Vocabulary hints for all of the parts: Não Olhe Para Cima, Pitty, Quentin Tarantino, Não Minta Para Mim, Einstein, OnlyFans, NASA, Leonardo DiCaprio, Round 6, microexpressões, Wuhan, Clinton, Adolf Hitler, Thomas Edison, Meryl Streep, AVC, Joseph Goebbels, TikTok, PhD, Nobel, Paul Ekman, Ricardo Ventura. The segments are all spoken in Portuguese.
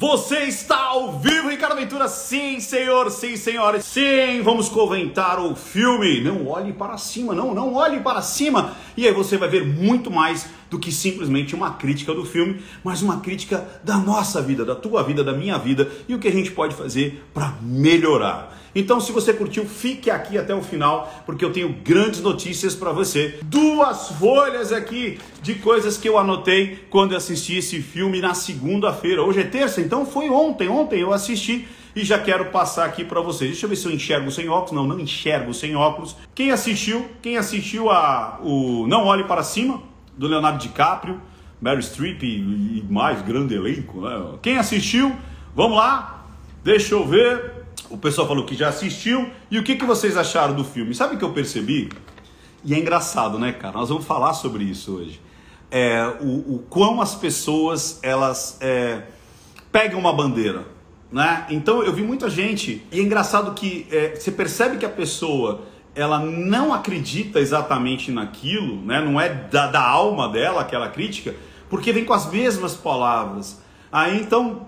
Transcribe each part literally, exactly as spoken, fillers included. Você está ao vivo, Ricardo Ventura, sim senhor, sim senhora, sim, vamos comentar o filme Não Olhe Para Cima, não, não olhe para cima, e aí você vai ver muito mais do que simplesmente uma crítica do filme, mas uma crítica da nossa vida, da tua vida, da minha vida, e o que a gente pode fazer para melhorar. Então, se você curtiu, fique aqui até o final, porque eu tenho grandes notícias para você. Duas folhas aqui de coisas que eu anotei quando eu assisti esse filme na segunda-feira. Hoje é terça, então foi ontem. Ontem eu assisti e já quero passar aqui para vocês. Deixa eu ver se eu enxergo sem óculos. Não, não enxergo sem óculos. Quem assistiu, quem assistiu a o Não Olhe Para Cima, do Leonardo DiCaprio, Meryl Streep e, e mais grande elenco, né? Quem assistiu, vamos lá, deixa eu ver. O pessoal falou que já assistiu. E o que, que vocês acharam do filme? Sabe o que eu percebi? E é engraçado, né, cara? Nós vamos falar sobre isso hoje. É, o, o quão as pessoas, elas é, pegam uma bandeira, né? Então, eu vi muita gente. E é engraçado que é, você percebe que a pessoa, ela não acredita exatamente naquilo, né? Não é da, da alma dela aquela crítica, porque vem com as mesmas palavras. Aí, então,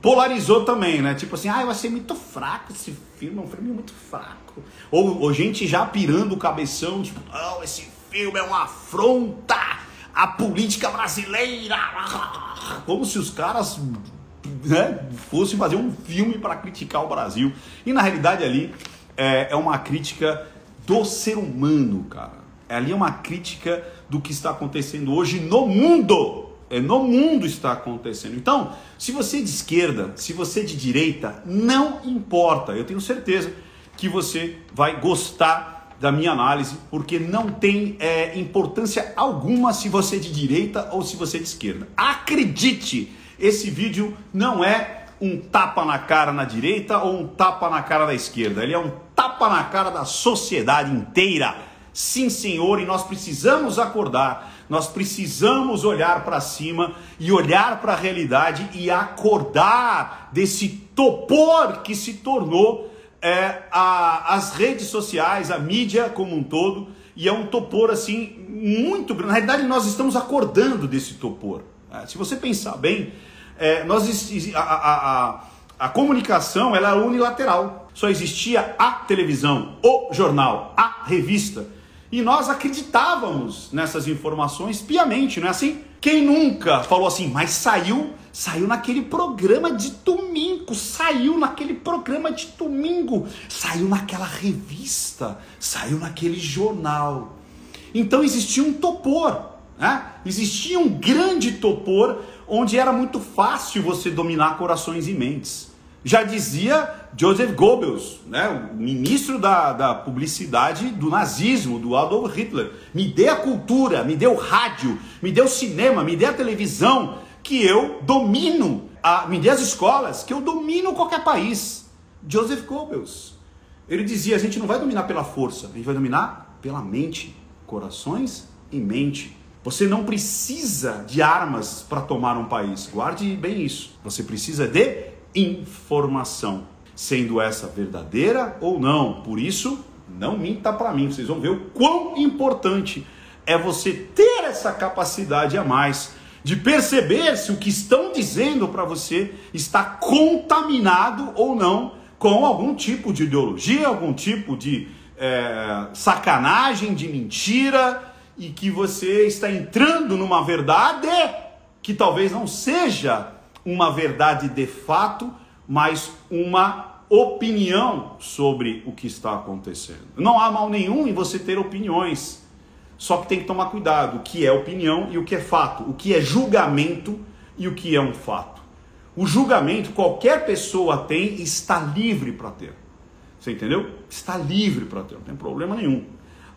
polarizou também, né? Tipo assim, ah, eu achei muito fraco esse filme, é um filme muito fraco. Ou, ou gente já pirando o cabeção, tipo, não, esse filme é uma afronta à política brasileira. Como se os caras, né, fossem fazer um filme para criticar o Brasil. E na realidade ali é, é uma crítica do ser humano, cara. Ali é uma crítica do que está acontecendo hoje no mundo. É, no mundo está acontecendo. Então, se você é de esquerda, se você é de direita, não importa. Eu tenho certeza que você vai gostar da minha análise, porque não tem é, importância alguma se você é de direita ou se você é de esquerda. Acredite, esse vídeo não é um tapa na cara na direita ou um tapa na cara da esquerda. Ele é um tapa na cara da sociedade inteira. Sim, senhor, e nós precisamos acordar. Nós precisamos olhar para cima e olhar para a realidade e acordar desse topor que se tornou é, a, as redes sociais, a mídia como um todo. E é um topor assim muito grande. Na realidade, nós estamos acordando desse topor. Né? Se você pensar bem, é, nós, a, a, a, a comunicação ela é unilateral. Só existia a televisão, o jornal, a revista. E nós acreditávamos nessas informações piamente, não é assim? Quem nunca falou assim, mas saiu, saiu naquele programa de domingo, saiu naquele programa de domingo, saiu naquela revista, saiu naquele jornal. Então existia um topor, né? Existia um grande topor onde era muito fácil você dominar corações e mentes. Já dizia Joseph Goebbels, né, o ministro da, da publicidade do nazismo, do Adolf Hitler. Me dê a cultura, me dê o rádio, me dê o cinema, me dê a televisão, que eu domino, a, me dê as escolas, que eu domino qualquer país. Joseph Goebbels. Ele dizia, a gente não vai dominar pela força, a gente vai dominar pela mente, corações e mente. Você não precisa de armas para tomar um país, guarde bem isso. Você precisa de informação. Sendo essa verdadeira ou não. Por isso, não minta para mim. Vocês vão ver o quão importante é você ter essa capacidade a mais de perceber se o que estão dizendo para você está contaminado ou não com algum tipo de ideologia, algum tipo de é, sacanagem, de mentira, e que você está entrando numa verdade que talvez não seja uma verdade de fato, mas uma opinião sobre o que está acontecendo. Não há mal nenhum em você ter opiniões, só que tem que tomar cuidado o que é opinião e o que é fato, o que é julgamento e o que é um fato. O julgamento qualquer pessoa tem e está livre para ter, você entendeu? Está livre para ter, não tem problema nenhum.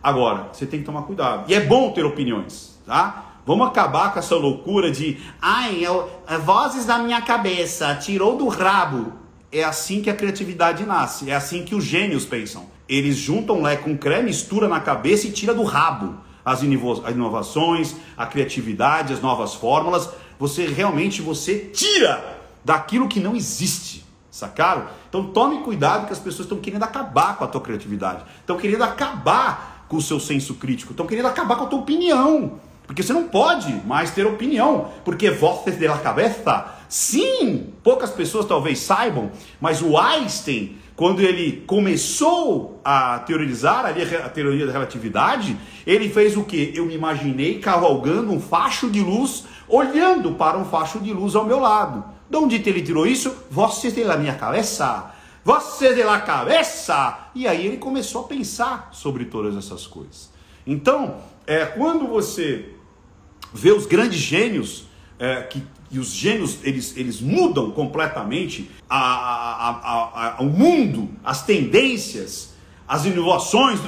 Agora, você tem que tomar cuidado, e é bom ter opiniões, tá? Vamos acabar com essa loucura de ai, eu, vozes da minha cabeça, tirou do rabo. É assim que a criatividade nasce, é assim que os gênios pensam. Eles juntam lé com cré, mistura na cabeça e tira do rabo as inovações, a criatividade, as novas fórmulas. Você realmente, você tira daquilo que não existe, sacaram? Então tome cuidado que as pessoas estão querendo acabar com a tua criatividade, estão querendo acabar com o seu senso crítico, estão querendo acabar com a tua opinião. Porque você não pode mais ter opinião, porque voz da cabeça Sim, poucas pessoas talvez saibam, mas o Einstein, quando ele começou a teorizar ali a teoria da relatividade, ele fez o quê? Eu me imaginei cavalgando um facho de luz, olhando para um facho de luz ao meu lado. De onde ele tirou isso? Você tem lá minha cabeça. Você de lá cabeça! E aí ele começou a pensar sobre todas essas coisas. Então, é, quando você vê os grandes gênios, é, que, e os gênios eles, eles mudam completamente a, a, a, a, o mundo, as tendências, as inovações,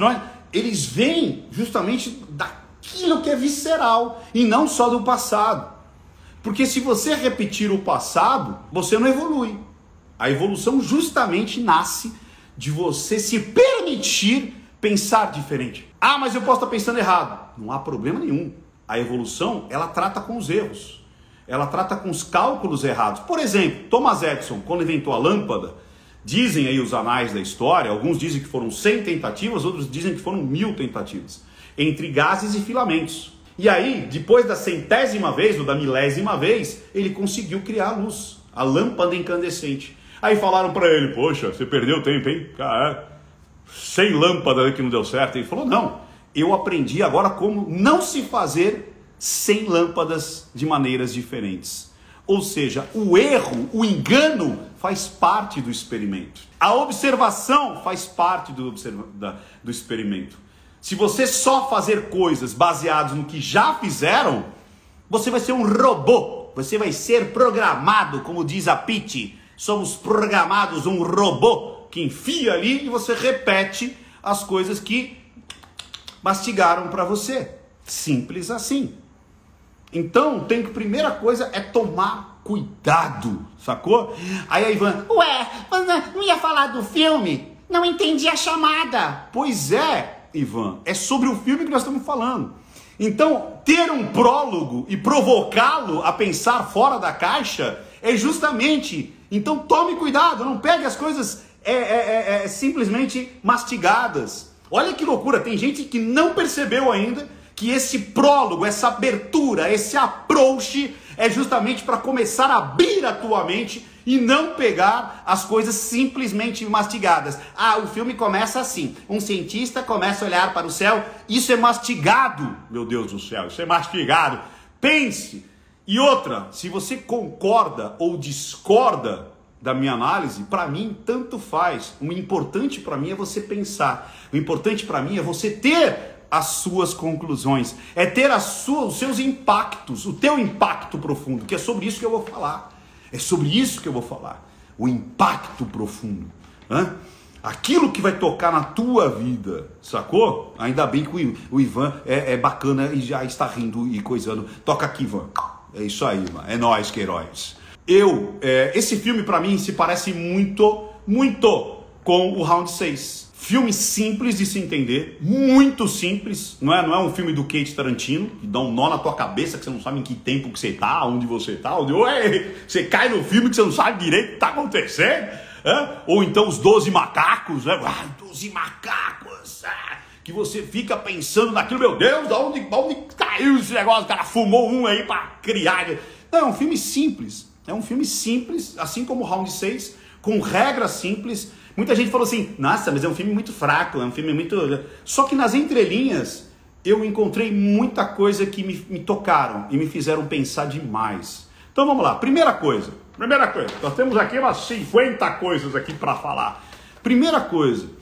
eles vêm justamente daquilo que é visceral e não só do passado. Porque se você repetir o passado, você não evolui. A evolução justamente nasce de você se permitir pensar diferente. Ah, mas eu posso estar pensando errado. Não há problema nenhum. A evolução, ela trata com os erros. Ela trata com os cálculos errados. Por exemplo, Thomas Edison, quando inventou a lâmpada, dizem aí os anais da história, alguns dizem que foram cem tentativas, outros dizem que foram mil tentativas, entre gases e filamentos. E aí, depois da centésima vez, ou da milésima vez, ele conseguiu criar a luz, a lâmpada incandescente. Aí falaram para ele, poxa, você perdeu tempo, hein? Cara, sem lâmpada que não deu certo. Ele falou, não, eu aprendi agora como não se fazer sem lâmpadas de maneiras diferentes. Ou seja, o erro, o engano faz parte do experimento. A observação faz parte do, observa da, do experimento. Se você só fazer coisas baseadas no que já fizeram, você vai ser um robô. Você vai ser programado, como diz a Pitty. Somos programados, um robô que enfia ali e você repete as coisas que mastigaram para você. Simples assim. Então, tem que, primeira coisa é tomar cuidado, sacou? Aí a Ivan, ué, não ia falar do filme? Não entendi a chamada. Pois é, Ivan, é sobre o filme que nós estamos falando. Então, ter um prólogo e provocá-lo a pensar fora da caixa é justamente... Então tome cuidado, não pegue as coisas é, é, é, simplesmente mastigadas. Olha que loucura, tem gente que não percebeu ainda que esse prólogo, essa abertura, esse approach é justamente para começar a abrir a tua mente e não pegar as coisas simplesmente mastigadas. Ah, o filme começa assim, um cientista começa a olhar para o céu, isso é mastigado, meu Deus do céu, isso é mastigado, pense... E outra, se você concorda ou discorda da minha análise, para mim tanto faz. O importante para mim é você pensar. O importante para mim é você ter as suas conclusões. É ter a sua, os seus impactos, o teu impacto profundo, que é sobre isso que eu vou falar. É sobre isso que eu vou falar. O impacto profundo. Hã? Aquilo que vai tocar na tua vida, sacou? Ainda bem que o Ivan é, é bacana e já está rindo e coisando. Toca aqui, Ivan. É isso aí, mano. É nós que heróis. Eu, é, esse filme pra mim se parece muito, muito com o Round seis. Filme simples de se entender, muito simples, não é, não é um filme do Quentin Tarantino, que dá um nó na tua cabeça, que você não sabe em que tempo que você tá, onde você tá, onde... Ué, você cai no filme que você não sabe direito o que tá acontecendo, é? Ou então os Doze Macacos, né? Ah, Doze Macacos, ah! Que você fica pensando naquilo, meu Deus, de onde, onde caiu esse negócio? O cara fumou um aí para criar. Não, é um filme simples. É um filme simples, assim como o Round seis, com regras simples. Muita gente falou assim, nossa, mas é um filme muito fraco, é um filme muito... Só que nas entrelinhas eu encontrei muita coisa que me, me tocaram e me fizeram pensar demais. Então vamos lá, primeira coisa. Primeira coisa, nós temos aqui umas cinquenta coisas aqui para falar. Primeira coisa.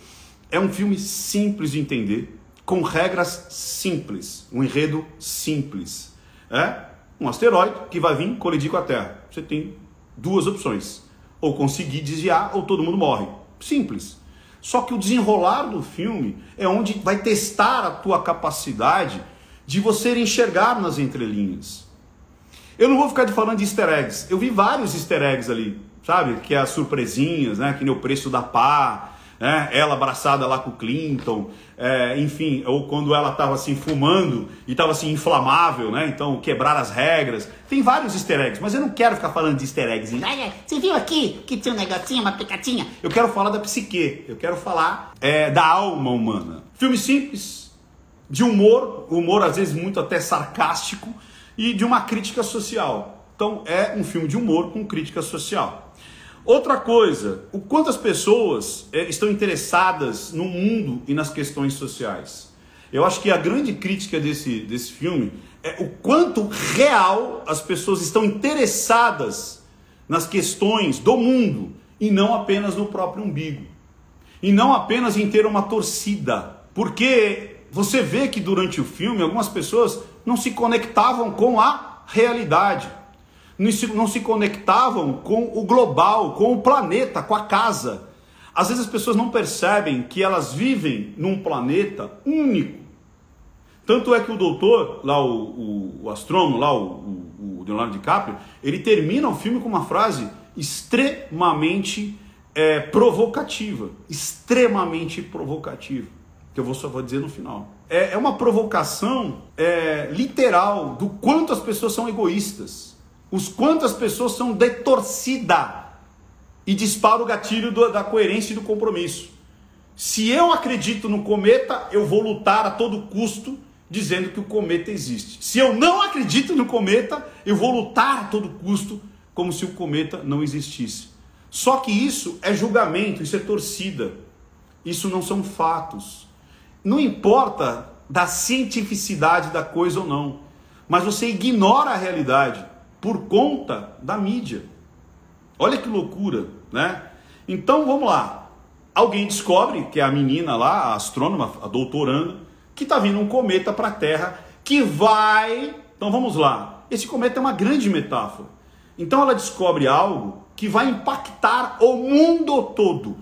É um filme simples de entender, com regras simples, um enredo simples. É um asteroide que vai vir colidir com a Terra. Você tem duas opções, ou conseguir desviar ou todo mundo morre. Simples. Só que o desenrolar do filme é onde vai testar a tua capacidade de você enxergar nas entrelinhas. Eu não vou ficar falando de easter eggs. Eu vi vários easter eggs ali, sabe? Que é as surpresinhas, né? Que nem o preço da pá... É, ela abraçada lá com o Clinton, é, enfim, ou quando ela estava assim fumando e estava assim inflamável, né? Então quebrar as regras. Tem vários easter eggs, mas eu não quero ficar falando de easter eggs. Ah, é. Você viu aqui que tinha um negocinho, uma picatinha? Eu quero falar da psique, eu quero falar é, da alma humana. Filme simples, de humor, humor às vezes muito até sarcástico, e de uma crítica social. Então é um filme de humor com crítica social. Outra coisa, o quanto as pessoas é, estão interessadas no mundo e nas questões sociais. Eu acho que a grande crítica desse, desse filme é o quanto real as pessoas estão interessadas nas questões do mundo e não apenas no próprio umbigo. E não apenas em ter uma torcida. Porque você vê que durante o filme algumas pessoas não se conectavam com a realidade. Não se, não se conectavam com o global, com o planeta, com a casa. Às vezes as pessoas não percebem que elas vivem num planeta único. Tanto é que o doutor, lá o, o, o astrônomo, lá o, o, o Leonardo DiCaprio, ele termina o filme com uma frase extremamente é, provocativa. Extremamente provocativa. Que eu vou só vou dizer no final. É, é uma provocação é, literal do quanto as pessoas são egoístas. Os quantas pessoas são detorcidas e dispara o gatilho do, da coerência e do compromisso. Se eu acredito no cometa, eu vou lutar a todo custo dizendo que o cometa existe. Se eu não acredito no cometa, eu vou lutar a todo custo como se o cometa não existisse. Só que isso é julgamento, isso é torcida. Isso não são fatos. Não importa da cientificidade da coisa ou não, mas você ignora a realidade por conta da mídia. Olha que loucura, né? Então, vamos lá. Alguém descobre, que é a menina lá, a astrônoma, a doutoranda, que está vindo um cometa para a Terra, que vai... Então, vamos lá. Esse cometa é uma grande metáfora. Então, ela descobre algo que vai impactar o mundo todo.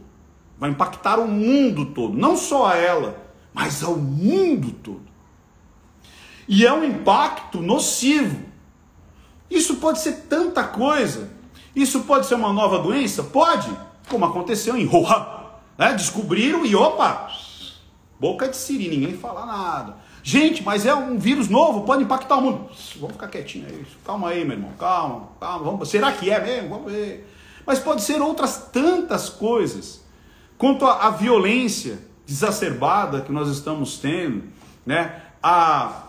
Vai impactar o mundo todo. Não só a ela, mas ao mundo todo. E é um impacto nocivo. Isso pode ser tanta coisa. Isso pode ser uma nova doença? Pode, como aconteceu em Wuhan, né? Descobriram e opa, boca de siri, ninguém fala nada. Gente, mas é um vírus novo, pode impactar o mundo. Vamos ficar quietinho aí, calma aí, meu irmão, calma, calma. Vamos... Será que é mesmo? Vamos ver. Mas pode ser outras tantas coisas. Quanto à violência desacerbada que nós estamos tendo, né? A...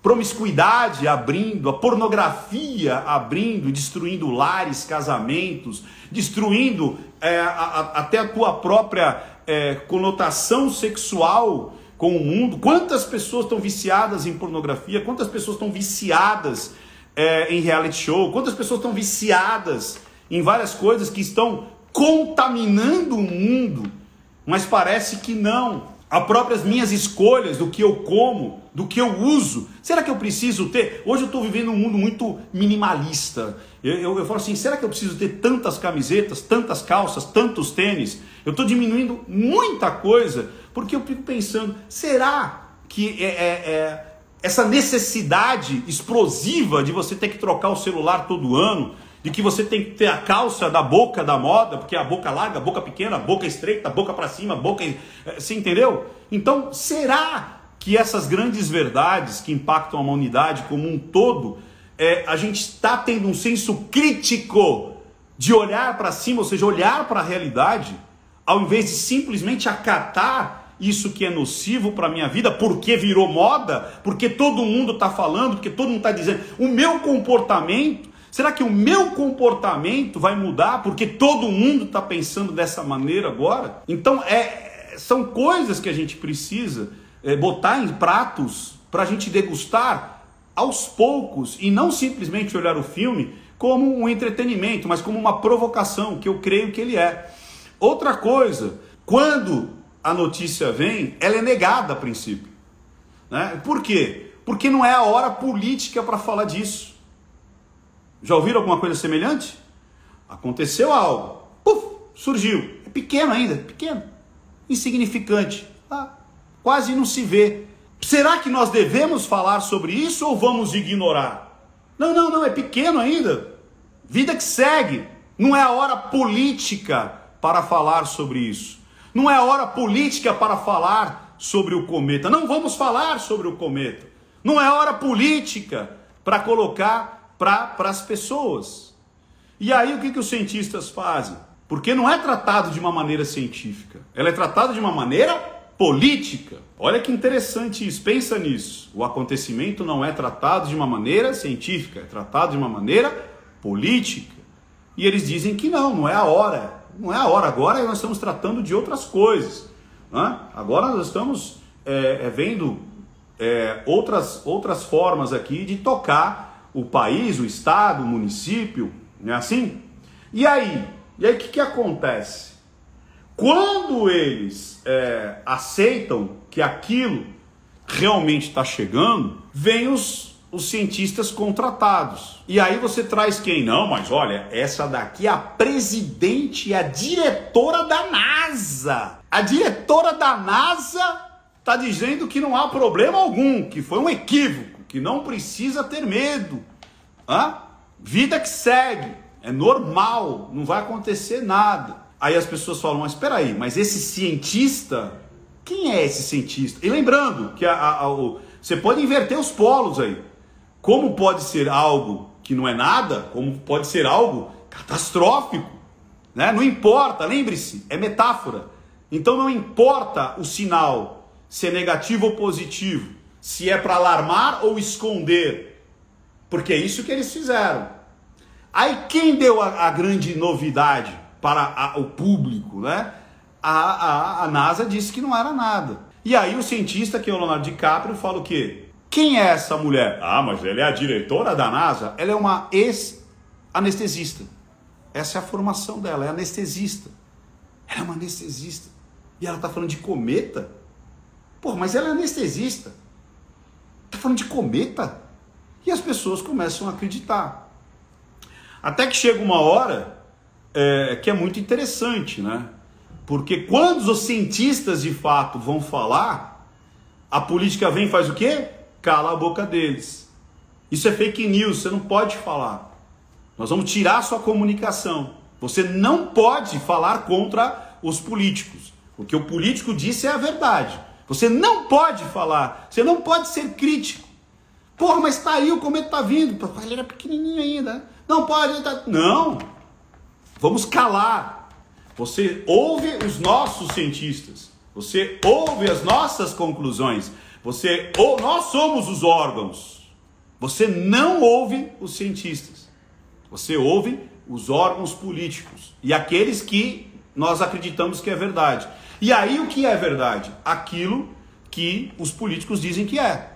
promiscuidade abrindo, a pornografia abrindo, destruindo lares, casamentos, destruindo é, a, a, até a tua própria é, conotação sexual com o mundo. Quantas pessoas estão viciadas em pornografia? Quantas pessoas estão viciadas é, em reality show? Quantas pessoas estão viciadas em várias coisas que estão contaminando o mundo? Mas parece que não. As próprias minhas escolhas, do que eu como, do que eu uso. Será que eu preciso ter? Hoje eu estou vivendo um mundo muito minimalista. Eu, eu, eu falo assim, será que eu preciso ter tantas camisetas, tantas calças, tantos tênis? Eu estou diminuindo muita coisa, porque eu fico pensando, será que é, é, é essa necessidade explosiva de você ter que trocar o celular todo ano, de que você tem que ter a calça da boca da moda, porque a boca larga, a boca pequena, a boca estreita, a boca para cima, a boca... Você entendeu? Então, será que essas grandes verdades que impactam a humanidade como um todo, é, a gente está tendo um senso crítico de olhar para cima, ou seja, olhar para a realidade, ao invés de simplesmente acatar isso que é nocivo para a minha vida, porque virou moda, porque todo mundo está falando, porque todo mundo está dizendo, o meu comportamento... Será que o meu comportamento vai mudar porque todo mundo está pensando dessa maneira agora? Então, é, são coisas que a gente precisa é, botar em pratos para a gente degustar aos poucos e não simplesmente olhar o filme como um entretenimento, mas como uma provocação, que eu creio que ele é. Outra coisa, quando a notícia vem, ela é negada a princípio, né? Por quê? Porque não é a hora política para falar disso. Já ouviram alguma coisa semelhante? Aconteceu algo. Puf, surgiu. É pequeno ainda, pequeno. Insignificante. Ah, quase não se vê. Será que nós devemos falar sobre isso ou vamos ignorar? Não, não, não, é pequeno ainda. Vida que segue. Não é a hora política para falar sobre isso. Não é a hora política para falar sobre o cometa. Não vamos falar sobre o cometa. Não é a hora política para colocar... para as pessoas. E aí o que, que os cientistas fazem? Porque não é tratado de uma maneira científica, ela é tratada de uma maneira política. Olha que interessante isso, pensa nisso. O acontecimento não é tratado de uma maneira científica, é tratado de uma maneira política, e eles dizem que não, não é a hora, não é a hora, agora nós estamos tratando de outras coisas, né? Agora nós estamos é, é, vendo é, outras, outras formas aqui de tocar o país, o estado, o município, não é assim? E aí, e aí o que, que acontece? Quando eles é, aceitam que aquilo realmente está chegando, vem os, os cientistas contratados. E aí você traz quem? Não, mas olha, essa daqui é a presidente, a diretora da NASA. A diretora da NASA está dizendo que não há problema algum, que foi um equívoco, que não precisa ter medo. Hã? Vida que segue, é normal, não vai acontecer nada. Aí as pessoas falam, mas espera aí, mas esse cientista, quem é esse cientista? E lembrando que a, a, a, o, você pode inverter os polos aí. Como pode ser algo que não é nada, como pode ser algo catastrófico, né? Não importa, lembre-se, é metáfora. Então não importa o sinal, se é negativo ou positivo, se é para alarmar ou esconder, porque é isso que eles fizeram. Aí quem deu a, a grande novidade para a, o público, né? A, a, a NASA disse que não era nada. E aí o cientista, que é o Leonardo DiCaprio, fala o quê? Quem é essa mulher? Ah, mas ela é a diretora da NASA. Ela é uma ex-anestesista. Essa é a formação dela, é anestesista. Ela é uma anestesista. E ela tá falando de cometa? Pô, mas ela é anestesista. Tá falando de cometa? E as pessoas começam a acreditar. Até que chega uma hora... É, que é muito interessante, né? Porque quando os cientistas de fato vão falar, a política vem e faz o quê? Cala a boca deles. Isso é fake news, você não pode falar. Nós vamos tirar a sua comunicação. Você não pode falar contra os políticos. O que o político disse é a verdade. Você não pode falar, você não pode ser crítico. Porra, mas tá aí, o cometa tá vindo. Ele era pequenininho ainda, né? Não pode, tá... não. Vamos calar. Você ouve os nossos cientistas. Você ouve as nossas conclusões. Você ou nós somos os órgãos. Você não ouve os cientistas. Você ouve os órgãos políticos e aqueles que nós acreditamos que é verdade. E aí o que é verdade? Aquilo que os políticos dizem que é.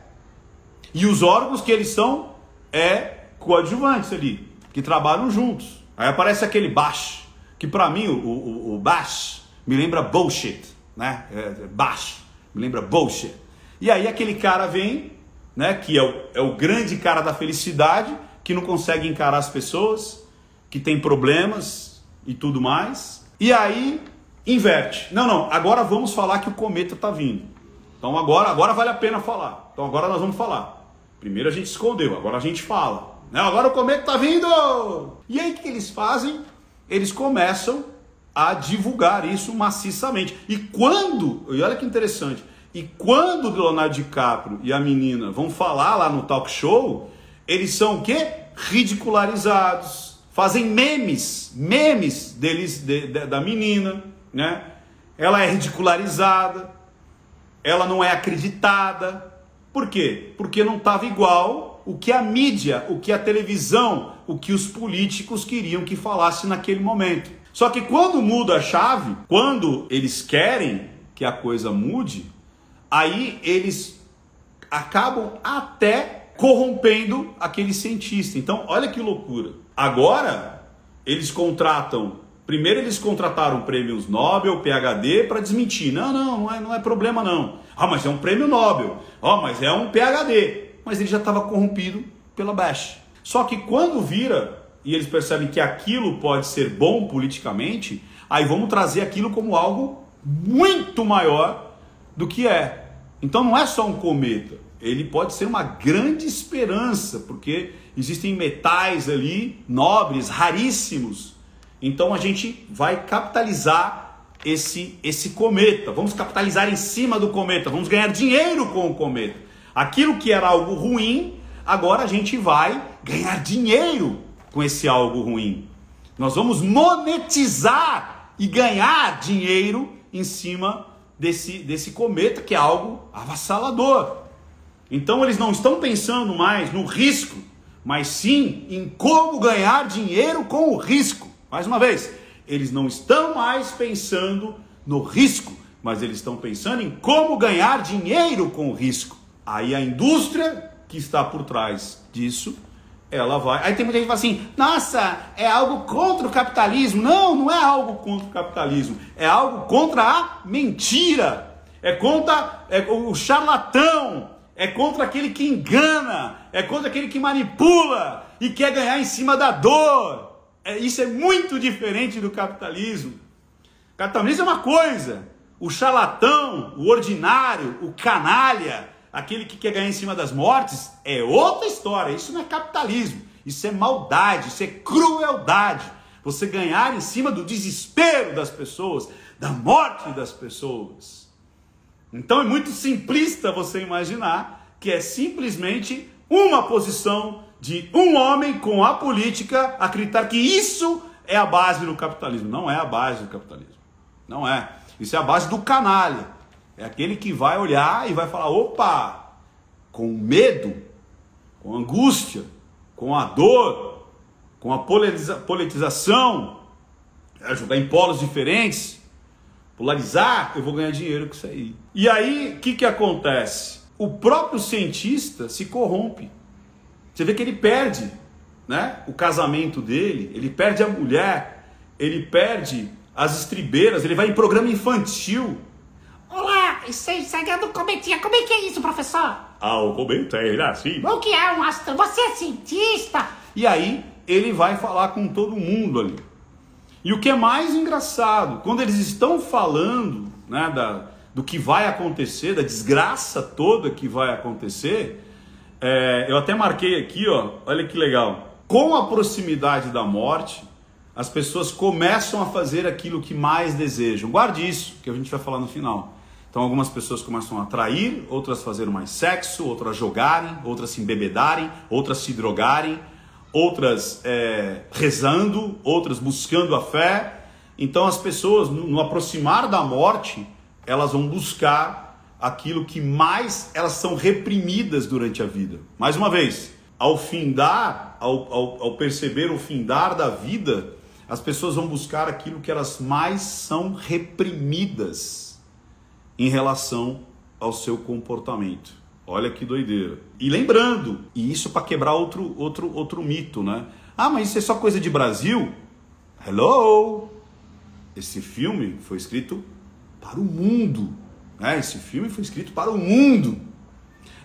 E os órgãos que eles são é coadjuvantes ali, que trabalham juntos. Aí aparece aquele bash, que pra mim o, o, o bash me lembra bullshit, né? É, bash, me lembra bullshit. E aí aquele cara vem, né? Que é o, é o grande cara da felicidade, que não consegue encarar as pessoas, que tem problemas e tudo mais. E aí inverte. Não, não, agora vamos falar que o cometa tá vindo. Então agora, agora vale a pena falar. Então agora nós vamos falar. Primeiro a gente escondeu, agora a gente fala. Não, agora o cometa tá vindo! E aí o que eles fazem? Eles começam a divulgar isso maciçamente. E quando, e olha que interessante, e quando o Leonardo DiCaprio e a menina vão falar lá no talk show, eles são o quê? Ridicularizados. Fazem memes, memes deles, de, de, da menina, né? Ela é ridicularizada, ela não é acreditada. Por quê? Porque não estava igual... o que a mídia, o que a televisão, o que os políticos queriam que falasse naquele momento. Só que quando muda a chave, quando eles querem que a coisa mude, aí eles acabam até corrompendo aquele cientista. Então, olha que loucura. Agora, eles contratam... Primeiro eles contrataram prêmios Nobel, P H D, para desmentir. Não, não, não é, não é problema não. Ah, mas é um prêmio Nobel. Ah, mas é um P H D. Mas ele já estava corrompido pela bash. Só que quando vira, e eles percebem que aquilo pode ser bom politicamente, aí vamos trazer aquilo como algo muito maior do que é. Então não é só um cometa, ele pode ser uma grande esperança, porque existem metais ali, nobres, raríssimos. Então a gente vai capitalizar esse, esse cometa, vamos capitalizar em cima do cometa, vamos ganhar dinheiro com o cometa. Aquilo que era algo ruim, agora a gente vai ganhar dinheiro com esse algo ruim. Nós vamos monetizar e ganhar dinheiro em cima desse, desse cometa, que é algo avassalador. Então eles não estão pensando mais no risco, mas sim em como ganhar dinheiro com o risco. Mais uma vez, eles não estão mais pensando no risco, mas eles estão pensando em como ganhar dinheiro com o risco. Aí a indústria que está por trás disso, ela vai... Aí tem muita gente que fala assim, nossa, é algo contra o capitalismo. Não, não é algo contra o capitalismo, é algo contra a mentira, é contra é, o charlatão, é contra aquele que engana, é contra aquele que manipula e quer ganhar em cima da dor. É, isso é muito diferente do capitalismo. O capitalismo é uma coisa, o charlatão, o ordinário, o canalha, aquele que quer ganhar em cima das mortes, é outra história. Isso não é capitalismo, isso é maldade, isso é crueldade. Você ganhar em cima do desespero das pessoas, da morte das pessoas. Então é muito simplista você imaginar que é simplesmente uma posição de um homem com a política acreditar que isso é a base do capitalismo. Não é a base do capitalismo, não é. Isso é a base do canalha. É aquele que vai olhar e vai falar, opa, com medo, com angústia, com a dor, com a politiza- politização, é jogar em polos diferentes, polarizar, eu vou ganhar dinheiro com isso aí. E aí, o que que acontece? O próprio cientista se corrompe. Você vê que ele perde, né, o casamento dele, ele perde a mulher, ele perde as estribeiras, ele vai em programa infantil. Olá, isso é sagrado cometinha. Como é que é isso, professor? Ah, o cometa é assim. O que é um astro? Você é cientista? E aí, ele vai falar com todo mundo ali. E o que é mais engraçado, quando eles estão falando, né, da, do que vai acontecer, da desgraça toda que vai acontecer, é, eu até marquei aqui, ó, olha que legal. Com a proximidade da morte, as pessoas começam a fazer aquilo que mais desejam. Guarde isso, que a gente vai falar no final. Então algumas pessoas começam a trair, outras fazerem mais sexo, outras jogarem, outras se embebedarem, outras se drogarem, outras é, rezando, outras buscando a fé. Então as pessoas, no aproximar da morte, elas vão buscar aquilo que mais elas são reprimidas durante a vida. Mais uma vez, ao findar, ao, ao, ao perceber o findar da vida, as pessoas vão buscar aquilo que elas mais são reprimidas em relação ao seu comportamento. Olha que doideira. E lembrando, e isso para quebrar outro, outro, outro mito, né? Ah, mas isso é só coisa de Brasil? Hello! Esse filme foi escrito para o mundo, né? Esse filme foi escrito para o mundo.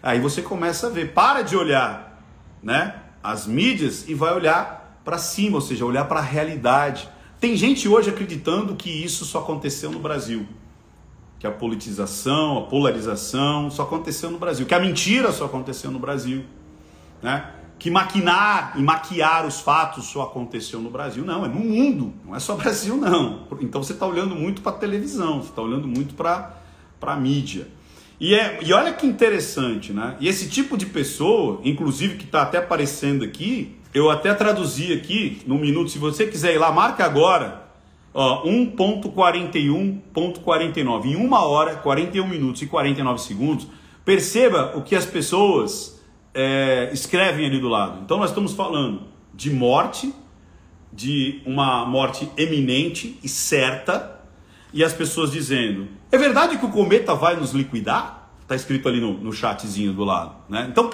Aí você começa a ver, para de olhar, né, as mídias e vai olhar para cima, ou seja, olhar para a realidade. Tem gente hoje acreditando que isso só aconteceu no Brasil, que a politização, a polarização só aconteceu no Brasil, que a mentira só aconteceu no Brasil, né? Que maquinar e maquiar os fatos só aconteceu no Brasil. Não, é no mundo, não é só Brasil, não. Então você está olhando muito para a televisão, você está olhando muito para a mídia. E, é, e olha que interessante, né? E esse tipo de pessoa, inclusive, que está até aparecendo aqui, eu até traduzi aqui num minuto, se você quiser ir lá, marca agora, ó, um quarenta e um, quarenta e nove, em uma hora, quarenta e um minutos e quarenta e nove segundos, perceba o que as pessoas é, escrevem ali do lado. Então nós estamos falando de morte, de uma morte eminente e certa, e as pessoas dizendo, é verdade que o cometa vai nos liquidar? Está escrito ali no, no chatzinho do lado, né? Então,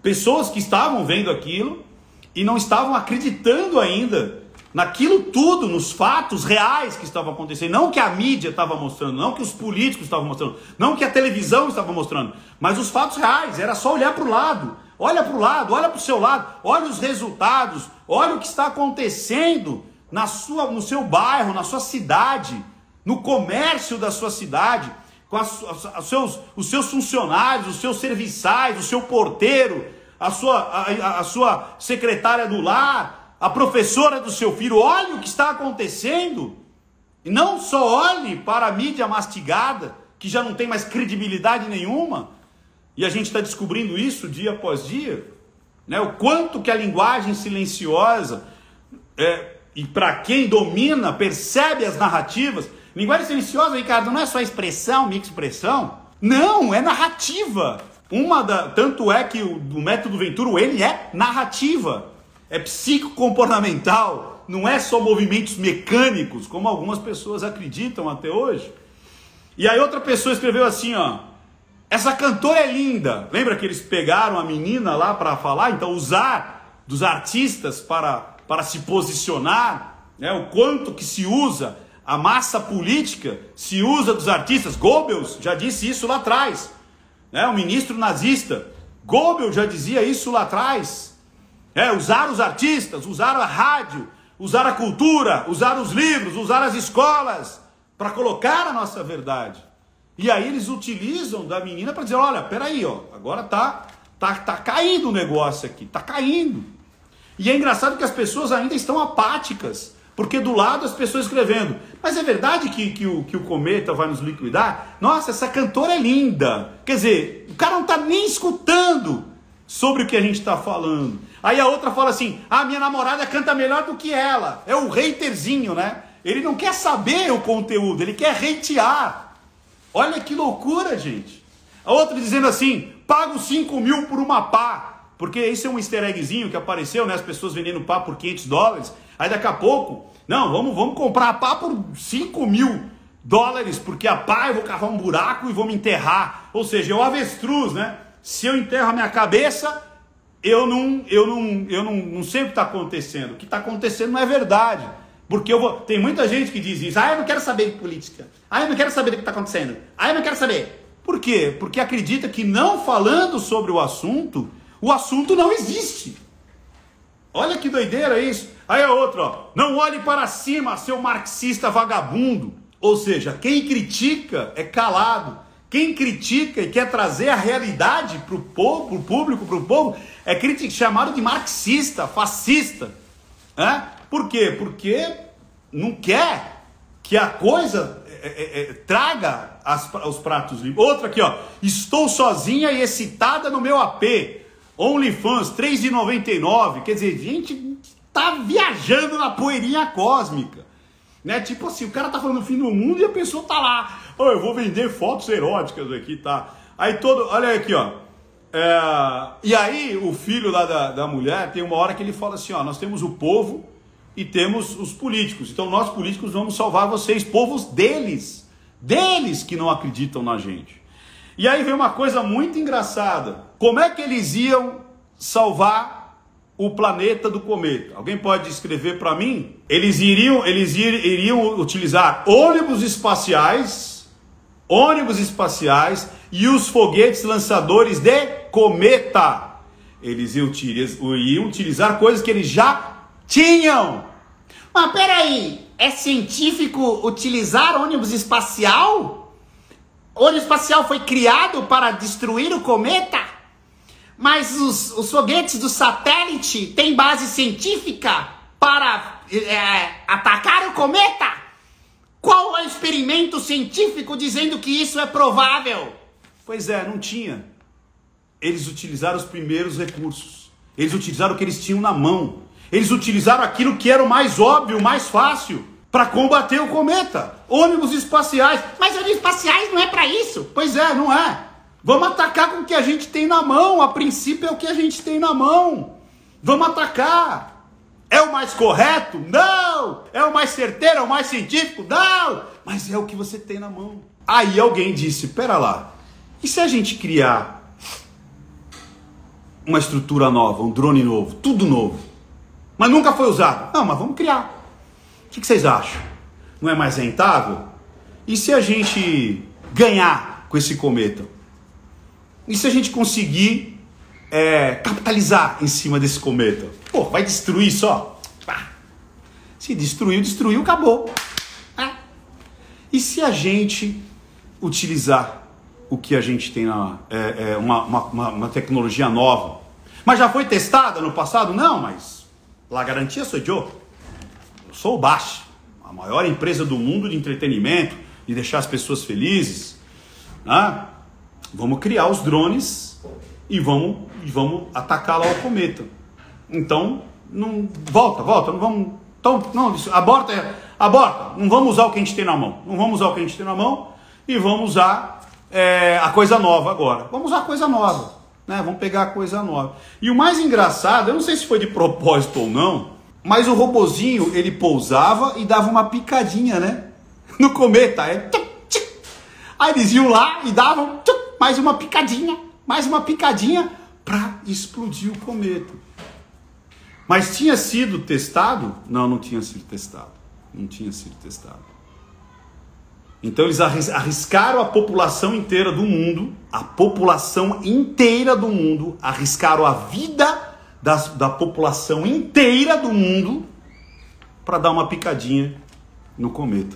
pessoas que estavam vendo aquilo e não estavam acreditando ainda naquilo tudo, nos fatos reais que estavam acontecendo, não que a mídia estava mostrando, não que os políticos estavam mostrando, não que a televisão estava mostrando, mas os fatos reais. Era só olhar para o lado, olha para o lado, olha para o seu lado, olha os resultados, olha o que está acontecendo na sua, no seu bairro, na sua cidade, no comércio da sua cidade, com as, os, seus, os seus funcionários, os seus serviçais, o seu porteiro, a sua, a, a sua secretária do lar, a professora do seu filho. Olhe o que está acontecendo. E não só olhe para a mídia mastigada, que já não tem mais credibilidade nenhuma. E a gente está descobrindo isso dia após dia, né? O quanto que a linguagem silenciosa, é, e para quem domina, percebe as narrativas. Linguagem silenciosa, Ricardo, não é só expressão, microexpressão. Não, é narrativa. Uma da, tanto é que o do método Ventura, ele é narrativa, é psicocomportamental, não é só movimentos mecânicos, como algumas pessoas acreditam até hoje. E aí outra pessoa escreveu assim, ó, essa cantora é linda. Lembra que eles pegaram a menina lá para falar? Então usar dos artistas para, para se posicionar, né? O quanto que se usa, a massa política se usa dos artistas. Goebbels já disse isso lá atrás, né? O ministro nazista, Goebbels já dizia isso lá atrás, é, usar os artistas, usar a rádio, usar a cultura, usar os livros, usar as escolas, para colocar a nossa verdade. E aí eles utilizam da menina para dizer, olha, peraí, ó, agora tá, tá, tá caindo o negócio aqui, tá caindo. E é engraçado que as pessoas ainda estão apáticas, porque do lado as pessoas escrevendo, mas é verdade que, que, o, que o cometa vai nos liquidar? Nossa, essa cantora é linda. Quer dizer, o cara não tá nem escutando sobre o que a gente tá falando. Aí a outra fala assim, ah, minha namorada canta melhor do que ela. É o haterzinho, né? Ele não quer saber o conteúdo, ele quer hatear. Olha que loucura, gente. A outra dizendo assim, pago cinco mil por uma pá, porque esse é um easter eggzinho que apareceu, né? As pessoas vendendo pá por quinhentos dólares, aí daqui a pouco, não, vamos, vamos comprar a pá por cinco mil dólares, porque a pá eu vou cavar um buraco e vou me enterrar. Ou seja, é o avestruz, né? Se eu enterro a minha cabeça, eu não, eu não, eu não, não sei o que está acontecendo. O que está acontecendo não é verdade. Porque eu vou... tem muita gente que diz isso. Ah, eu não quero saber de política. Ah, eu não quero saber do que está acontecendo. Ah, eu não quero saber. Por quê? Porque acredita que não falando sobre o assunto, o assunto não existe. Olha que doideira isso. Aí é outro, ó. Não olhe para cima, seu marxista vagabundo. Ou seja, quem critica é calado. Quem critica e quer trazer a realidade para o povo, para o público, para o povo, é critica, chamado de marxista, fascista. Né? Por quê? Porque não quer que a coisa é, é, é, traga as, os pratos limpos. Outra aqui, ó. Estou sozinha e excitada no meu A P. OnlyFans, três reais e noventa e nove centavos. Quer dizer, gente, tá viajando na poeirinha cósmica. Né? Tipo assim, o cara tá falando do fim do mundo e a pessoa tá lá. Oh, eu vou vender fotos eróticas aqui, tá? Aí todo... olha aqui, ó. É... E aí o filho lá da, da mulher, tem uma hora que ele fala assim, ó. Nós temos o povo... e temos os políticos. Então nós políticos vamos salvar vocês, povos deles. Deles que não acreditam na gente. E aí vem uma coisa muito engraçada. Como é que eles iam salvar o planeta do cometa? Alguém pode escrever para mim? Eles iriam, eles ir, iriam utilizar ônibus espaciais, ônibus espaciais e os foguetes lançadores de cometa. Eles iam, iam utilizar coisas que eles já tinham. Mas peraí, é científico utilizar ônibus espacial? O ônibus espacial foi criado para destruir o cometa? Mas os, os foguetes do satélite têm base científica para é, atacar o cometa? Qual é o experimento científico dizendo que isso é provável? Pois é, não tinha. Eles utilizaram os primeiros recursos. Eles utilizaram o que eles tinham na mão. Eles utilizaram aquilo que era o mais óbvio, o mais fácil, para combater o cometa. Ônibus espaciais. Mas ônibus espaciais não é para isso. Pois é, não é. Vamos atacar com o que a gente tem na mão. A princípio é o que a gente tem na mão. Vamos atacar. É o mais correto? Não. É o mais certeiro? É o mais científico? Não. Mas é o que você tem na mão. Aí alguém disse, pera lá, e se a gente criar uma estrutura nova, um drone novo, tudo novo? Mas nunca foi usado. Não, mas vamos criar. O que vocês acham? Não é mais rentável? E se a gente ganhar com esse cometa? E se a gente conseguir é, capitalizar em cima desse cometa? Pô, vai destruir só? Se destruiu, destruiu, acabou. É. E se a gente utilizar o que a gente tem na é, é, uma, uma, uma tecnologia nova? Mas já foi testada no passado? Não, mas... La Garantia sou eu, eu sou o Bash, a maior empresa do mundo de entretenimento, de deixar as pessoas felizes, né? Vamos criar os drones e vamos, e vamos atacar lá o cometa. Então, não, volta, volta, não vamos, então, não, isso, aborta, aborta, não vamos usar o que a gente tem na mão, não vamos usar o que a gente tem na mão e vamos usar é, a coisa nova agora. Vamos usar a coisa nova, né? Vamos pegar a coisa nova. E o mais engraçado, eu não sei se foi de propósito ou não, mas o robozinho, ele pousava e dava uma picadinha, né? No cometa. Aí, tchum, tchum. Aí eles iam lá e davam tchum, mais uma picadinha, mais uma picadinha para explodir o cometa. Mas tinha sido testado? Não, não tinha sido testado. Não tinha sido testado. Então eles arriscaram a população inteira do mundo, a população inteira do mundo, arriscaram a vida Da, da população inteira do mundo para dar uma picadinha no cometa.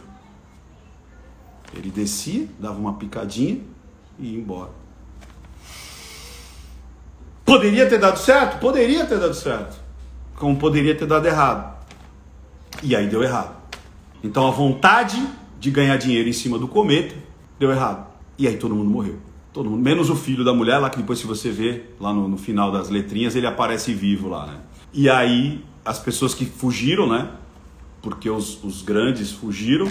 Ele descia, dava uma picadinha e ia embora. Poderia ter dado certo? Poderia ter dado certo. Como poderia ter dado errado. E aí deu errado. Então a vontade de ganhar dinheiro em cima do cometa deu errado. E aí todo mundo morreu. Todo mundo, menos o filho da mulher lá, que depois, se você vê lá no, no final das letrinhas, ele aparece vivo lá, né? E aí as pessoas que fugiram, né? Porque os, os grandes fugiram,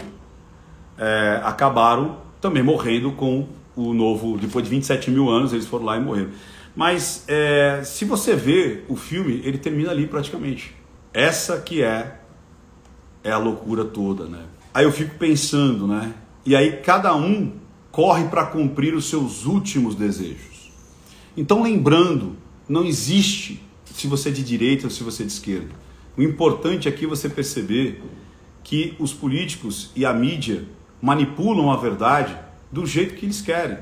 é, acabaram também morrendo com o novo... Depois de vinte e sete mil anos, eles foram lá e morreram. Mas é, se você vê o filme, ele termina ali praticamente. Essa que é, é a loucura toda, né? Aí eu fico pensando, né? E aí cada um corre para cumprir os seus últimos desejos. Então, lembrando, não existe se você é de direita ou se você é de esquerda. O importante aqui é você perceber que os políticos e a mídia manipulam a verdade do jeito que eles querem.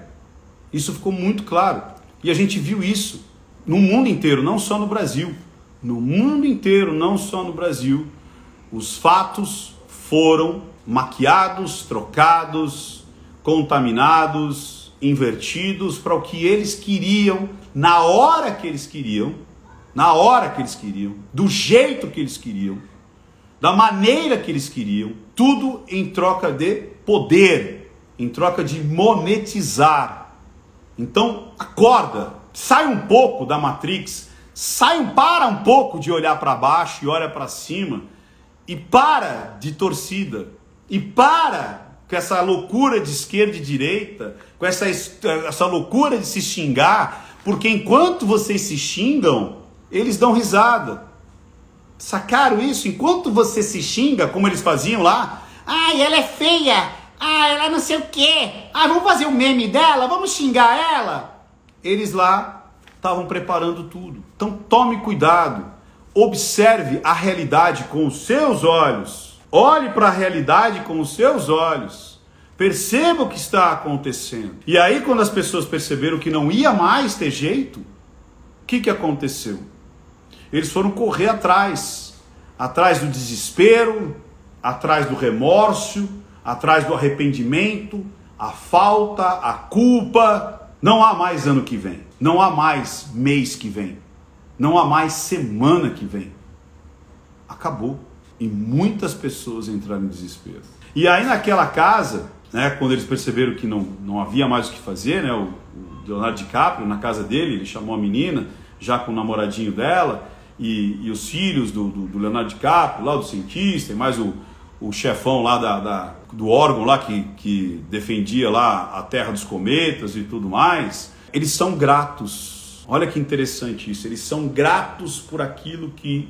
Isso ficou muito claro. E a gente viu isso no mundo inteiro, não só no Brasil. No mundo inteiro, não só no Brasil, os fatos foram maquiados, trocados, contaminados, invertidos para o que eles queriam, na hora que eles queriam, na hora que eles queriam, do jeito que eles queriam, da maneira que eles queriam, tudo em troca de poder, em troca de monetizar. Então, acorda, sai um pouco da Matrix, sai um, para um pouco de olhar para baixo e olha para cima, e para de torcida, e para com essa loucura de esquerda e direita, com essa, essa loucura de se xingar, porque enquanto vocês se xingam, eles dão risada. Sacaram isso? Enquanto você se xinga, como eles faziam lá, ai, ela é feia, ai, ela não sei o quê, ai, vamos fazer um meme dela, vamos xingar ela. Eles lá estavam preparando tudo. Então tome cuidado, observe a realidade com os seus olhos. Olhe para a realidade com os seus olhos. Perceba o que está acontecendo. E aí, quando as pessoas perceberam que não ia mais ter jeito, o que, que aconteceu? Eles foram correr atrás. Atrás do desespero, atrás do remorso, atrás do arrependimento, a falta, a culpa. Não há mais ano que vem. Não há mais mês que vem. Não há mais semana que vem. Acabou. E muitas pessoas entraram em desespero. E aí naquela casa, né, quando eles perceberam que não, não havia mais o que fazer, né, o, o Leonardo DiCaprio, na casa dele, ele chamou a menina, já com o namoradinho dela, e, e os filhos do, do, do Leonardo DiCaprio, lá do cientista, e mais o, o chefão lá da, da, do órgão lá que, que defendia lá a terra dos cometas e tudo mais. Eles são gratos. Olha que interessante isso. Eles são gratos por aquilo que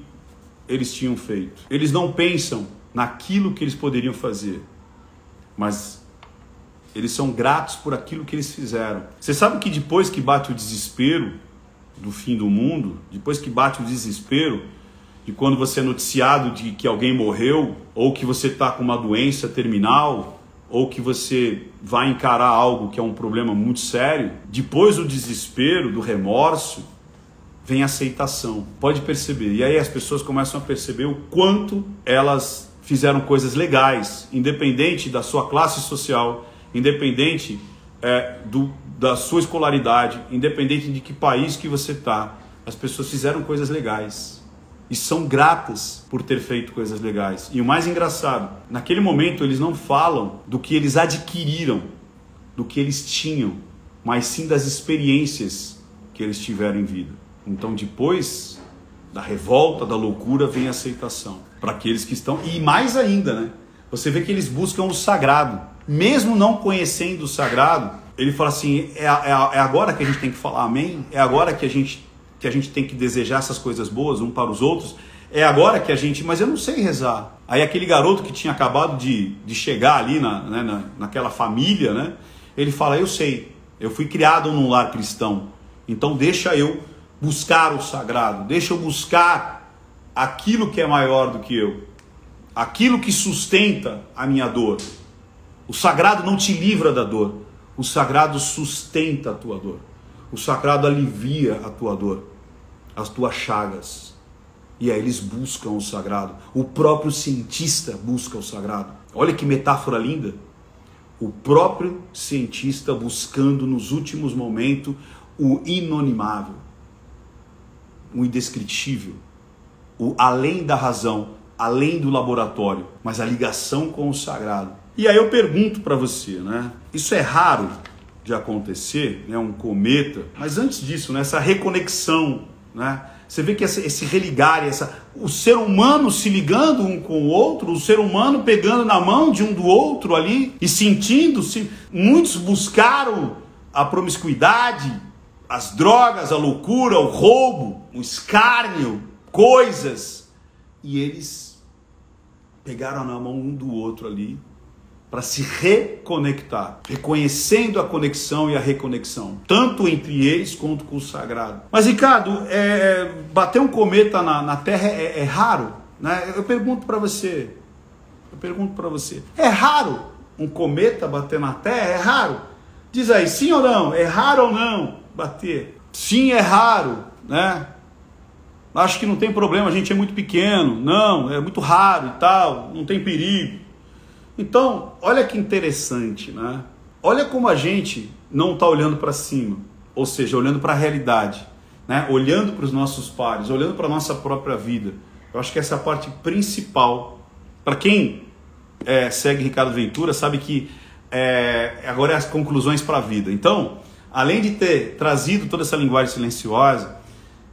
eles tinham feito. Eles não pensam naquilo que eles poderiam fazer, mas eles são gratos por aquilo que eles fizeram. Você sabe que depois que bate o desespero do fim do mundo, depois que bate o desespero de quando você é noticiado de que alguém morreu, ou que você está com uma doença terminal, ou que você vai encarar algo que é um problema muito sério, depois do desespero, do remorso, vem aceitação, pode perceber. E aí as pessoas começam a perceber o quanto elas fizeram coisas legais, independente da sua classe social, independente é, do, da sua escolaridade, independente de que país que você está, as pessoas fizeram coisas legais e são gratas por ter feito coisas legais. E o mais engraçado, naquele momento eles não falam do que eles adquiriram, do que eles tinham, mas sim das experiências que eles tiveram em vida. Então, depois da revolta, da loucura, vem a aceitação. Para aqueles que estão... E mais ainda, né? Você vê que eles buscam o sagrado. Mesmo não conhecendo o sagrado, Ele fala assim, é, é, é agora que a gente tem que falar amém? É agora que a gente, que a gente tem que desejar essas coisas boas um para os outros? É agora que a gente... Mas eu não sei rezar. Aí aquele garoto que tinha acabado de, de chegar ali na, né, na, naquela família, né? Ele fala, eu sei, eu fui criado num lar cristão. Então deixa eu buscar o sagrado. Deixa eu buscar aquilo que é maior do que eu. Aquilo que sustenta a minha dor. O sagrado não te livra da dor. O sagrado sustenta a tua dor. O sagrado alivia a tua dor. As tuas chagas. E aí eles buscam o sagrado. O próprio cientista busca o sagrado. Olha que metáfora linda. O próprio cientista buscando nos últimos momentos o inonimável. O indescritível. O além da razão. Além do laboratório. Mas a ligação com o sagrado. E aí eu pergunto para você, né? Isso é raro de acontecer, né? Um cometa. Mas antes disso, né? Essa reconexão, né? Você vê que esse, esse religar, essa, o ser humano se ligando um com o outro, o ser humano pegando na mão de um do outro ali e sentindo-se. Muitos buscaram a promiscuidade, as drogas, a loucura, o roubo, o escárnio, coisas. E eles pegaram na mão um do outro ali para se reconectar, reconhecendo a conexão e a reconexão, tanto entre eles quanto com o sagrado. Mas, Ricardo, é, bater um cometa na, na Terra é, é raro, né? Eu pergunto para você, eu pergunto para você, é raro um cometa bater na Terra? É raro? Diz aí, sim ou não? É raro ou não bater? Sim, é raro, né? Acho que não tem problema, a gente é muito pequeno, não, é muito raro e tal, não tem perigo. Então, olha que interessante, né? Olha como a gente não está olhando para cima, ou seja, olhando para a realidade, né? Olhando para os nossos pares, olhando para a nossa própria vida. Eu acho que essa é a parte principal. Para quem é, segue Ricardo Ventura, sabe que é, agora é as conclusões para a vida. Então, além de ter trazido toda essa linguagem silenciosa,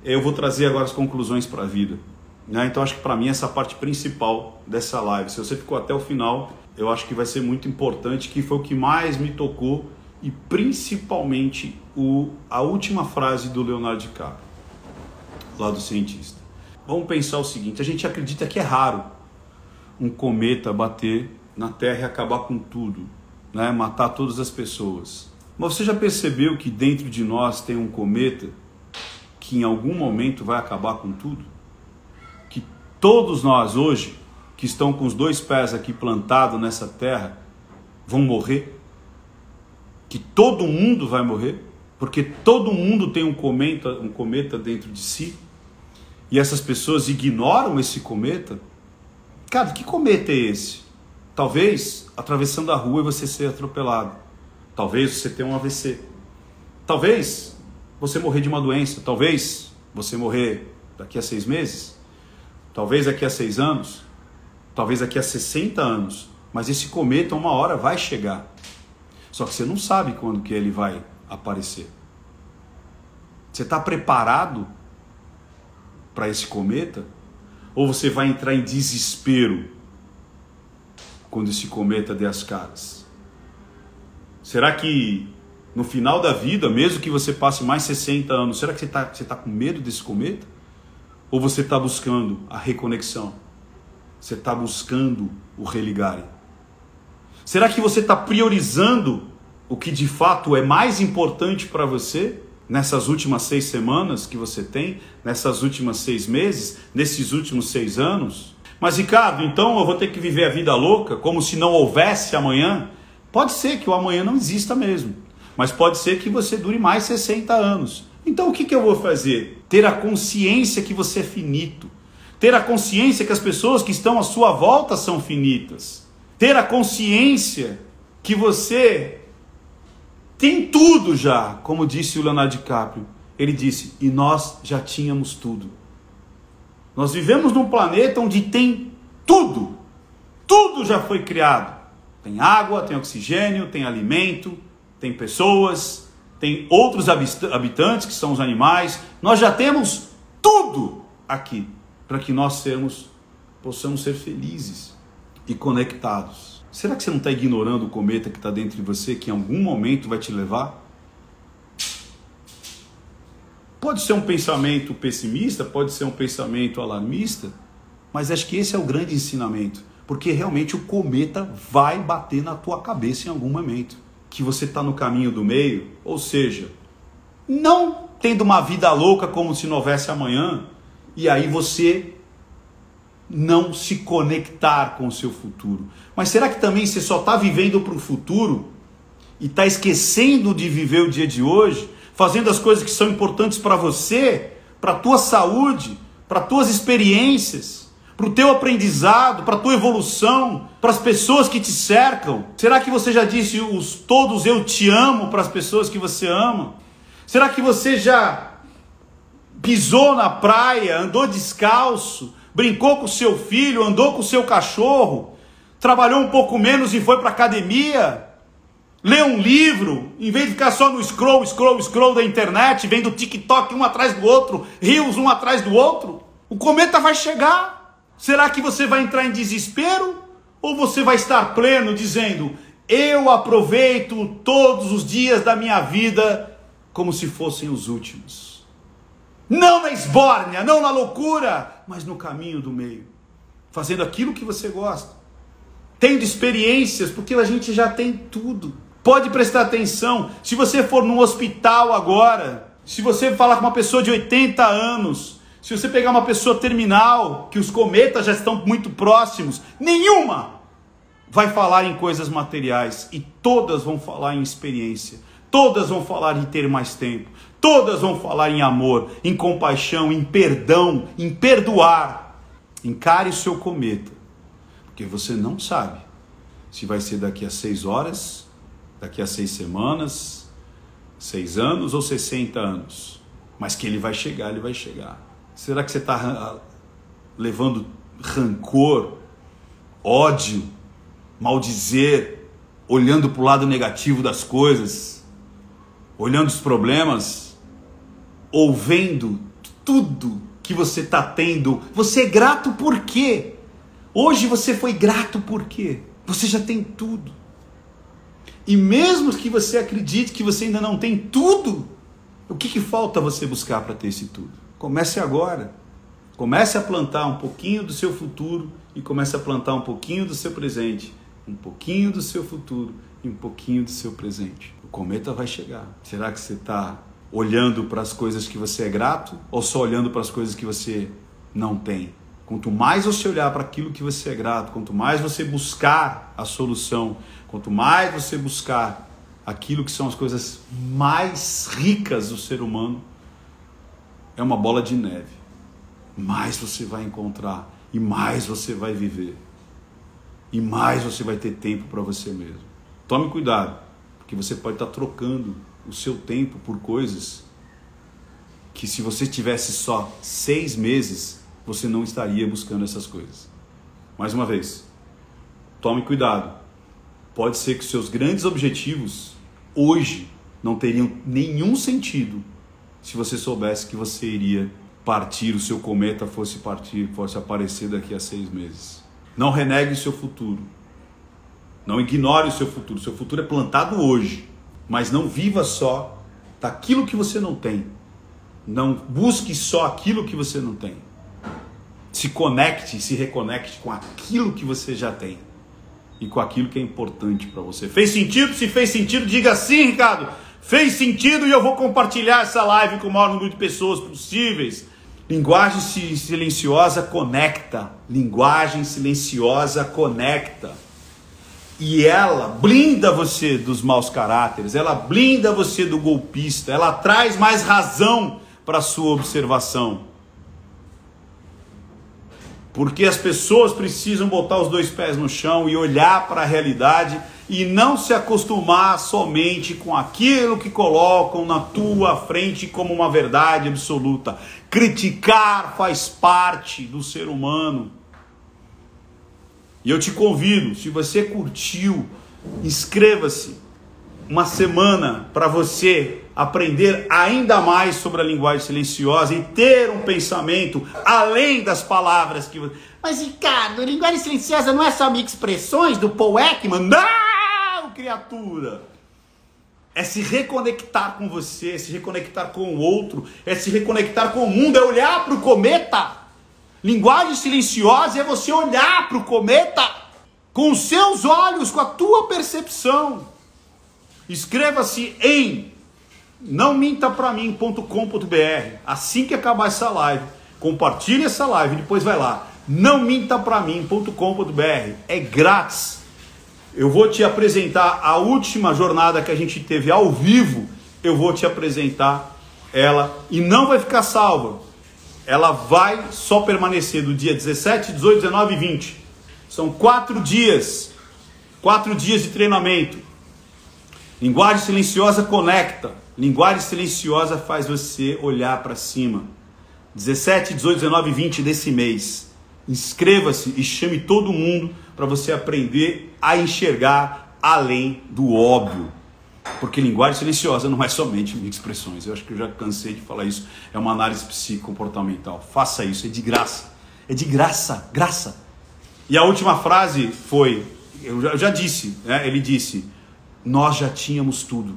eu vou trazer agora as conclusões para a vida. Né? Então, acho que para mim essa é a parte principal dessa live. Se você ficou até o final, eu acho que vai ser muito importante, que foi o que mais me tocou, e principalmente o, a última frase do Leonardo DiCaprio, lá do cientista. Vamos pensar o seguinte, a gente acredita que é raro um cometa bater na Terra e acabar com tudo, né? Matar todas as pessoas. Mas você já percebeu que dentro de nós tem um cometa que em algum momento vai acabar com tudo? Que todos nós hoje, que estão com os dois pés aqui plantados nessa terra, vão morrer? Que todo mundo vai morrer? Porque todo mundo tem um cometa, um cometa dentro de si? E essas pessoas ignoram esse cometa? Cara, que cometa é esse? Talvez, atravessando a rua, você seja atropelado. Talvez você tenha um A V C. Talvez você morrer de uma doença. Talvez você morrer daqui a seis meses. Talvez daqui a seis anos. Talvez daqui a sessenta anos, mas esse cometa uma hora vai chegar. Só que você não sabe quando que ele vai aparecer. Você está preparado para esse cometa? Ou você vai entrar em desespero quando esse cometa der as caras? Será que no final da vida, mesmo que você passe mais sessenta anos, será que você está você tá com medo desse cometa? Ou você está buscando a reconexão? Você está buscando o religare? Será que você está priorizando o que de fato é mais importante para você nessas últimas seis semanas que você tem, nessas últimas seis meses, nesses últimos seis anos? Mas, Ricardo, então eu vou ter que viver a vida louca como se não houvesse amanhã? Pode ser que o amanhã não exista mesmo, mas pode ser que você dure mais sessenta anos. Então o que, que eu vou fazer? Ter a consciência que você é finito. Ter a consciência que as pessoas que estão à sua volta são finitas. Ter a consciência que você tem tudo já, como disse o Leonardo DiCaprio. Ele disse, e nós já tínhamos tudo. Nós vivemos num planeta onde tem tudo. Tudo já foi criado. Tem água, tem oxigênio, tem alimento, tem pessoas, tem outros habitantes que são os animais. Nós já temos tudo aqui, para que nós sermos, possamos ser felizes e conectados. Será que você não está ignorando o cometa que está dentro de você, que em algum momento vai te levar? Pode ser um pensamento pessimista, pode ser um pensamento alarmista, mas acho que esse é o grande ensinamento, porque realmente o cometa vai bater na tua cabeça em algum momento, que você está no caminho do meio, ou seja, não tendo uma vida louca como se não houvesse amanhã, e aí você não se conectar com o seu futuro. Mas será que também você só está vivendo para o futuro e está esquecendo de viver o dia de hoje, fazendo as coisas que são importantes para você, para a tua saúde, para as tuas experiências, para o teu aprendizado, para a tua evolução, para as pessoas que te cercam? Será que você já disse os todos eu te amo para as pessoas que você ama? Será que você já pisou na praia, andou descalço, brincou com o seu filho, andou com o seu cachorro, trabalhou um pouco menos e foi para a academia, leu um livro, em vez de ficar só no scroll, scroll, scroll da internet, vendo TikTok um atrás do outro, rios um atrás do outro? O cometa vai chegar. Será que você vai entrar em desespero? Ou você vai estar pleno, dizendo, eu aproveito todos os dias da minha vida como se fossem os últimos? Não na esbórnia, não na loucura, mas no caminho do meio, fazendo aquilo que você gosta, tendo experiências, porque a gente já tem tudo. Pode prestar atenção, se você for num hospital agora, se você falar com uma pessoa de oitenta anos, se você pegar uma pessoa terminal, que os cometas já estão muito próximos, nenhuma vai falar em coisas materiais, e todas vão falar em experiência, todas vão falar em ter mais tempo, todas vão falar em amor, em compaixão, em perdão, em perdoar. Encare o seu cometa, porque você não sabe se vai ser daqui a seis horas, daqui a seis semanas, seis anos ou sessenta anos. Mas que ele vai chegar, ele vai chegar. Será que você está levando rancor, ódio, maldizer, olhando para o lado negativo das coisas, olhando os problemas? Ou vendo tudo que você está tendo, você é grato por quê? Hoje você foi grato por quê? Você já tem tudo. E mesmo que você acredite que você ainda não tem tudo, o que, que falta você buscar para ter esse tudo? Comece agora. Comece a plantar um pouquinho do seu futuro e comece a plantar um pouquinho do seu presente, um pouquinho do seu futuro e um pouquinho do seu presente. O cometa vai chegar. Será que você está olhando para as coisas que você é grato ou só olhando para as coisas que você não tem? Quanto mais você olhar para aquilo que você é grato, quanto mais você buscar a solução, quanto mais você buscar aquilo que são as coisas mais ricas do ser humano, é uma bola de neve. Mais você vai encontrar e mais você vai viver. E mais você vai ter tempo para você mesmo. Tome cuidado, porque você pode estar trocando o seu tempo por coisas que, se você tivesse só seis meses, você não estaria buscando essas coisas. Mais uma vez, tome cuidado. Pode ser que os seus grandes objetivos hoje não teriam nenhum sentido se você soubesse que você iria partir, o seu cometa fosse partir, fosse aparecer daqui a seis meses. Não renegue o seu futuro. Não ignore o seu futuro. O seu futuro é plantado hoje. Mas não viva só daquilo que você não tem. Não busque só aquilo que você não tem. Se conecte, se reconecte com aquilo que você já tem. E com aquilo que é importante para você. Fez sentido? Se fez sentido, diga sim, Ricardo. Fez sentido e eu vou compartilhar essa live com o maior número de pessoas possíveis. Linguagem silenciosa conecta. Linguagem silenciosa conecta. E ela blinda você dos maus caráteres, ela blinda você do golpista, ela traz mais razão para a sua observação. Porque as pessoas precisam botar os dois pés no chão e olhar para a realidade e não se acostumar somente com aquilo que colocam na tua frente como uma verdade absoluta. Criticar faz parte do ser humano. E eu te convido, se você curtiu, inscreva-se, uma semana para você aprender ainda mais sobre a linguagem silenciosa e ter um pensamento além das palavras que você... Mas, Ricardo, linguagem silenciosa não é só mix expressões do Paul Ekman? Não, criatura! É se reconectar com você, é se reconectar com o outro, é se reconectar com o mundo, é olhar para o cometa. Linguagem silenciosa é você olhar para o cometa com os seus olhos, com a tua percepção. Inscreva-se em não minta pra mim ponto com ponto br. Assim que acabar essa live, compartilhe essa live e depois vai lá. não minta pra mim ponto com ponto br. É grátis. Eu vou te apresentar a última jornada que a gente teve ao vivo. Eu vou te apresentar ela e não vai ficar salva. Ela vai só permanecer do dia dezessete, dezoito, dezenove e vinte. São quatro dias. Quatro dias de treinamento. Linguagem silenciosa conecta. Linguagem silenciosa faz você olhar para cima. dezessete, dezoito, dezenove e vinte desse mês. Inscreva-se e chame todo mundo para você aprender a enxergar além do óbvio. Porque linguagem silenciosa não é somente microexpressões. Eu acho que eu já cansei de falar isso. É uma análise psicocomportamental. Faça isso, é de graça. É de graça, graça. E a última frase foi, eu já, eu já disse, né? Ele disse, nós já tínhamos tudo.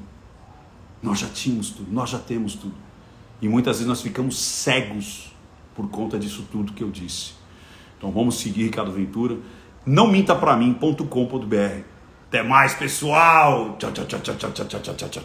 Nós já tínhamos tudo, nós já temos tudo. E muitas vezes nós ficamos cegos por conta disso tudo que eu disse. Então vamos seguir Ricardo Ventura. não minta pra mim ponto com ponto br. Até mais, pessoal! Tchau, tchau, tchau, tchau, tchau, tchau, tchau, tchau, tchau.